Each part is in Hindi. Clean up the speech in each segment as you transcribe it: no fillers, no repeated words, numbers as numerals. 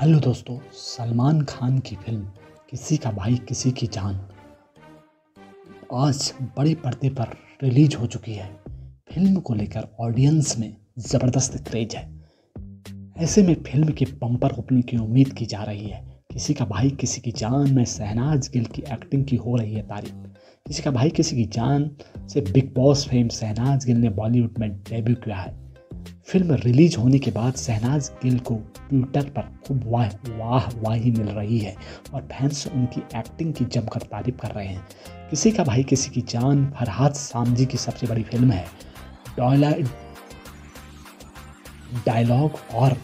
हेलो दोस्तों, सलमान खान की फिल्म किसी का भाई किसी की जान आज बड़े पर्दे पर रिलीज हो चुकी है। फिल्म को लेकर ऑडियंस में ज़बरदस्त क्रेज है। ऐसे में फिल्म के बम्पर ओपनिंग की उम्मीद की जा रही है। किसी का भाई किसी की जान में शहनाज गिल की एक्टिंग की हो रही है तारीफ। किसी का भाई किसी की जान से Bigg Boss fame Shehnaaz Gill ने बॉलीवुड में डेब्यू किया है। फिल्म रिलीज होने के बाद शहनाज गिल को ट्विटर पर खूब वाह वाही मिल रही है और फैंस उनकी एक्टिंग की जमकर तारीफ कर रहे हैं। किसी का भाई किसी की जान फरहाद सामजी की सबसे बड़ी फिल्म है। डायलॉग और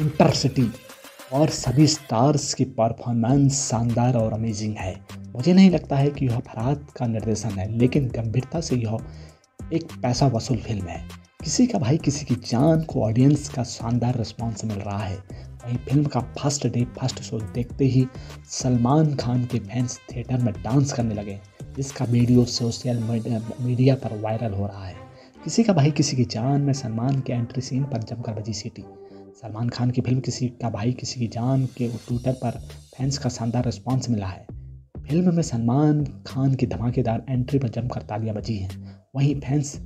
इंटरसिटी और सभी स्टार्स की परफॉर्मेंस शानदार और अमेजिंग है। मुझे नहीं लगता है कि यह फरहाद का निर्देशन है, लेकिन गंभीरता से यह एक पैसा वसूल फिल्म है। किसी का भाई किसी की जान को ऑडियंस का शानदार रिस्पांस मिल रहा है। वहीं फिल्म का फर्स्ट डे फर्स्ट शो देखते ही सलमान खान के फैंस थिएटर में डांस करने लगे, जिसका वीडियो सोशल मीडिया पर वायरल हो रहा है। किसी का भाई किसी की जान में सलमान के एंट्री सीन पर जमकर बजी सीटी। सलमान खान की फिल्म किसी का भाई किसी की जान के ट्विटर पर फैंस का शानदार रिस्पांस मिला है। फिल्म में सलमान खान की धमाकेदार एंट्री पर जमकर तालियां बजी हैं। वहीं फैंस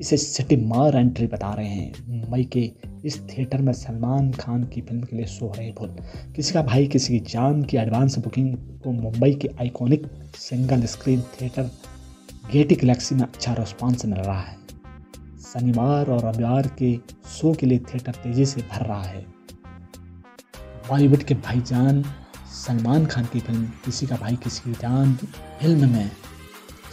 इसे सिटी मार एंट्री बता रहे हैं। मुंबई के इस थिएटर में सलमान खान की फिल्म के लिए सो रहे फुल। किसी का भाई किसी की जान की एडवांस बुकिंग को मुंबई के iconic single screen theatre Gaiety Galaxy में अच्छा रिस्पांस मिल रहा है। शनिवार और रविवार के शो के लिए थिएटर तेजी से भर रहा है। बॉलीवुड के भाईजान सलमान खान की फिल्म किसी का भाई किसी की जान फिल्म में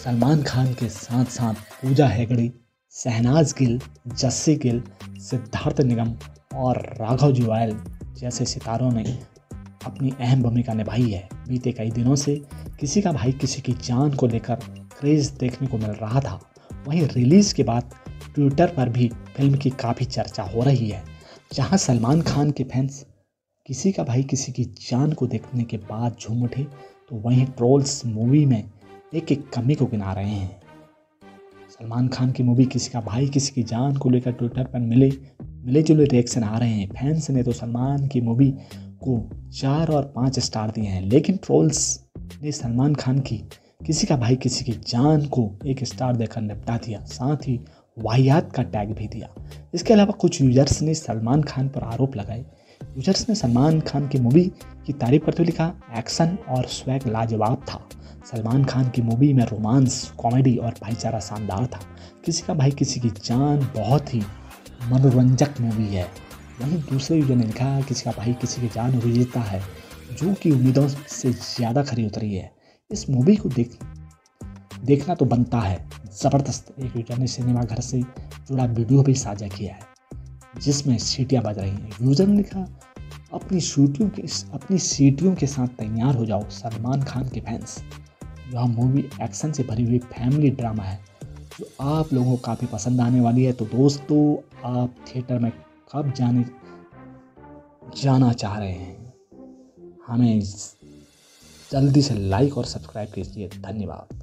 सलमान खान के साथ साथ पूजा हेगड़े, शहनाज गिल, जस्सी गिल, सिद्धार्थ निगम और राघव जुयाल जैसे सितारों ने अपनी अहम भूमिका निभाई है। बीते कई दिनों से किसी का भाई किसी की जान को लेकर क्रेज देखने को मिल रहा था। वहीं रिलीज़ के बाद ट्विटर पर भी फिल्म की काफ़ी चर्चा हो रही है, जहां सलमान खान के फैंस किसी का भाई किसी की जान को देखने के बाद झूम उठे, तो वहीं ट्रोल्स मूवी में एक एक कमी को गिना रहे हैं। सलमान खान की मूवी किसी का भाई किसी की जान को लेकर ट्विटर पर मिले जुले रिएक्शन आ रहे हैं। फैंस ने तो सलमान की मूवी को 4 और 5 स्टार दिए हैं, लेकिन ट्रोल्स ने सलमान खान की किसी का भाई किसी की जान को 1 स्टार देकर निपटा दिया, साथ ही वाहियात का टैग भी दिया। इसके अलावा कुछ यूजर्स ने सलमान खान पर आरोप लगाए। यूजर्स ने सलमान खान की मूवी की तारीफ करते हुए लिखा, एक्शन और स्वैग लाजवाब था। सलमान खान की मूवी में रोमांस, कॉमेडी और भाईचारा शानदार था। किसी का भाई किसी की जान बहुत ही मनोरंजक मूवी है। वहीं दूसरे यूजर ने लिखा, किसी का भाई किसी की जान विजेता है, जो कि उम्मीदों से ज़्यादा खरी उतरी है। इस मूवी को देखना तो बनता है। ज़बरदस्त एक यूजर ने सिनेमाघर से जुड़ा वीडियो भी साझा किया है, जिसमें सीटियाँ बज रही हैं। यूजर ने लिखा, अपनी सीटियों के साथ तैयार हो जाओ सलमान खान के फैंस। यह मूवी एक्शन से भरी हुई फैमिली ड्रामा है, जो आप लोगों को काफ़ी पसंद आने वाली है। तो दोस्तों, आप थिएटर में कब जाना चाह रहे हैं? हमें जल्दी से लाइक और सब्सक्राइब कीजिए। धन्यवाद।